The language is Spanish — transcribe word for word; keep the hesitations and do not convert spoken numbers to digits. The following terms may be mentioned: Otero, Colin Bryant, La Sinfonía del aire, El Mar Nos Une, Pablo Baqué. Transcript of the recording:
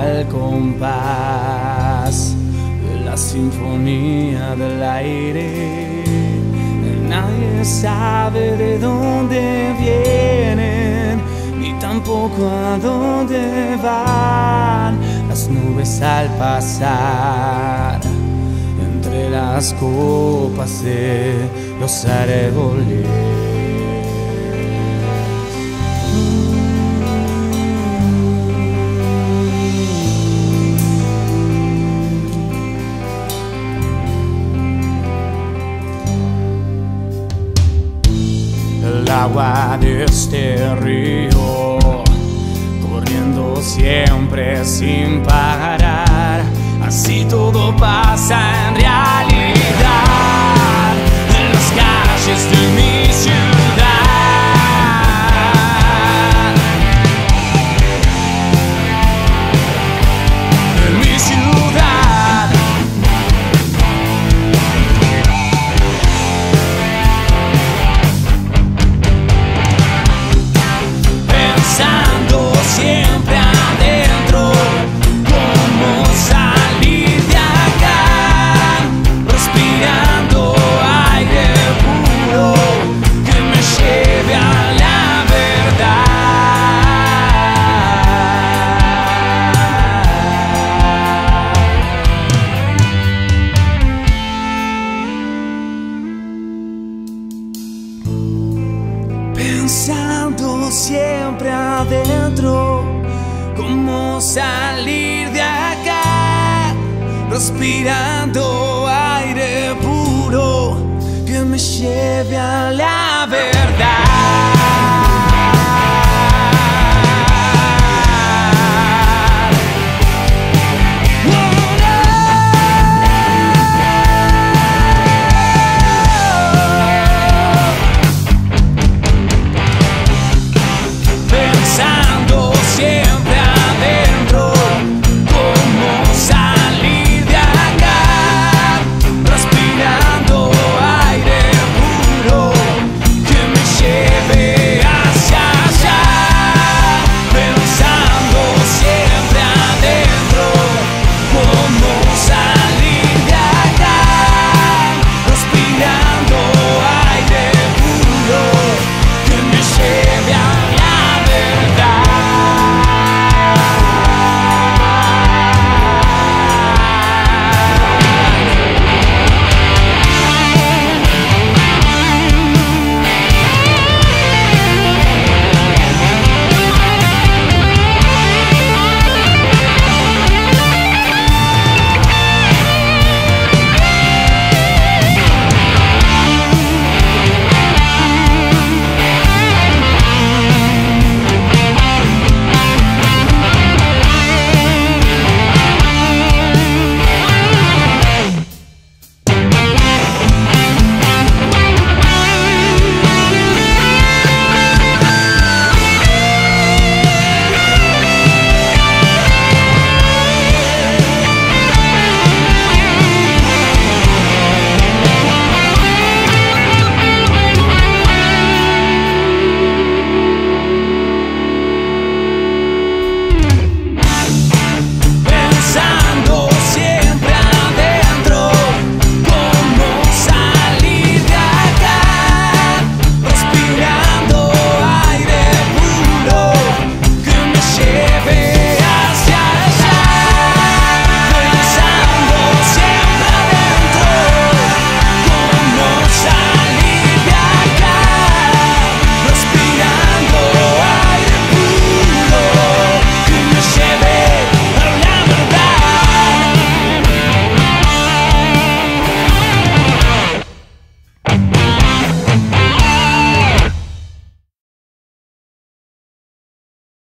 al compás de la sinfonía del aire. Nadie sabe de dónde vienen, ni tampoco a dónde van las nubes al pasar entre las copas de los árboles. El agua de este río, corriendo siempre sin parar, así todo pasa en realidad, en las calles de mi ciudad, en mi ciudad. Pensando siempre adentro, cómo salir de acá, respirando aire puro que me lleve a la